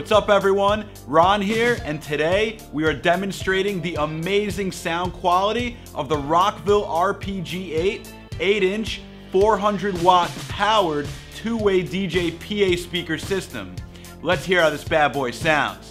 What's up everyone, Ron here, and today we are demonstrating the amazing sound quality of the Rockville RPG8 8-inch 400 watt powered two-way DJ PA speaker system. Let's hear how this bad boy sounds.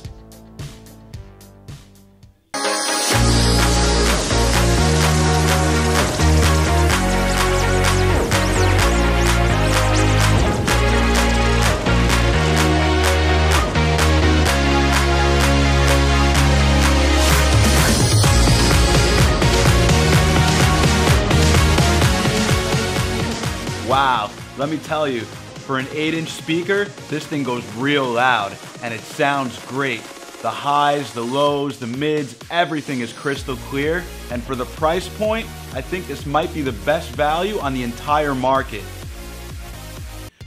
Wow, let me tell you, for an 8-inch speaker, this thing goes real loud and it sounds great. The highs, the lows, the mids, everything is crystal clear. And for the price point, I think this might be the best value on the entire market.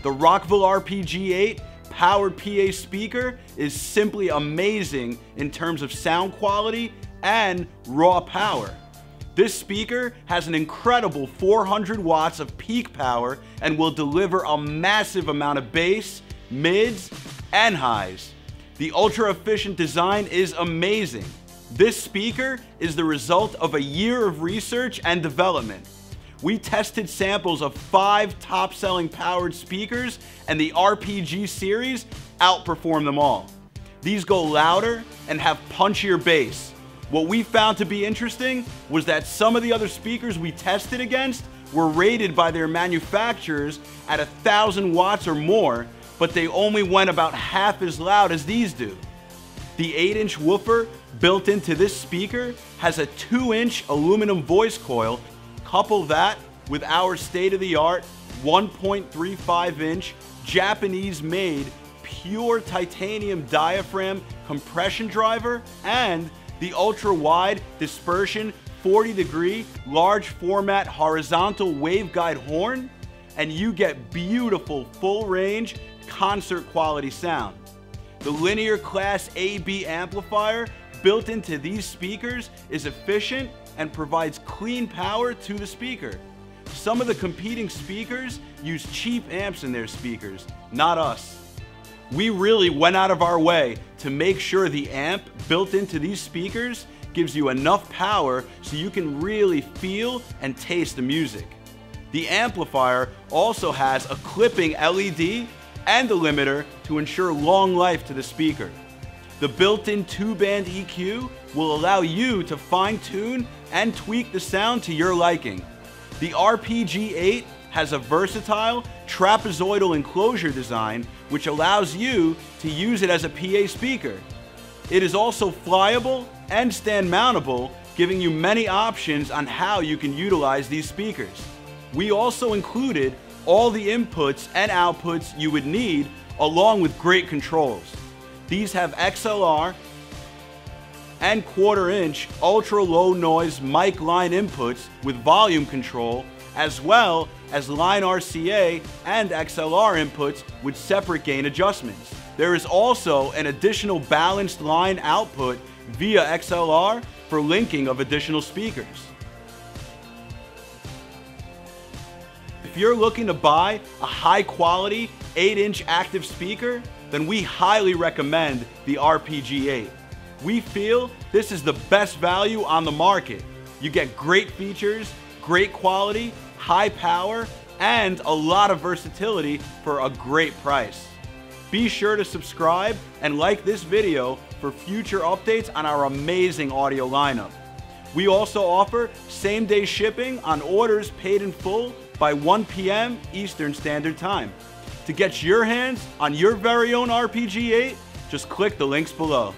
The Rockville RPG8 powered PA speaker is simply amazing in terms of sound quality and raw power. This speaker has an incredible 400 watts of peak power and will deliver a massive amount of bass, mids, and highs. The ultra-efficient design is amazing. This speaker is the result of a year of research and development. We tested samples of 5 top-selling powered speakers and the RPG series outperformed them all. These go louder and have punchier bass. What we found to be interesting was that some of the other speakers we tested against were rated by their manufacturers at 1,000 watts or more, but they only went about half as loud as these do. The 8-inch woofer built into this speaker has a 2-inch aluminum voice coil. Couple that with our state-of-the-art 1.35-inch Japanese-made pure titanium diaphragm compression driver and the ultra-wide dispersion 40-degree large format horizontal waveguide horn, and you get beautiful full-range concert quality sound. The linear class AB amplifier built into these speakers is efficient and provides clean power to the speaker. Some of the competing speakers use cheap amps in their speakers, not us. We really went out of our way to make sure the amp built into these speakers gives you enough power so you can really feel and taste the music. The amplifier also has a clipping LED and a limiter to ensure long life to the speaker. The built-in 2-band EQ will allow you to fine-tune and tweak the sound to your liking. The RPG8 has a versatile trapezoidal enclosure design which allows you to use it as a PA speaker. It is also flyable and stand mountable, giving you many options on how you can utilize these speakers. We also included all the inputs and outputs you would need along with great controls. These have XLR and 1/4-inch ultra low noise mic line inputs with volume control, as well as line RCA and XLR inputs with separate gain adjustments. There is also an additional balanced line output via XLR for linking of additional speakers. If you're looking to buy a high quality 8-inch active speaker, then we highly recommend the RPG8. We feel this is the best value on the market. You get great features, great quality, high power, and a lot of versatility for a great price. Be sure to subscribe and like this video for future updates on our amazing audio lineup. We also offer same-day shipping on orders paid in full by 1 p.m. Eastern Standard Time. To get your hands on your very own RPG8, just click the links below.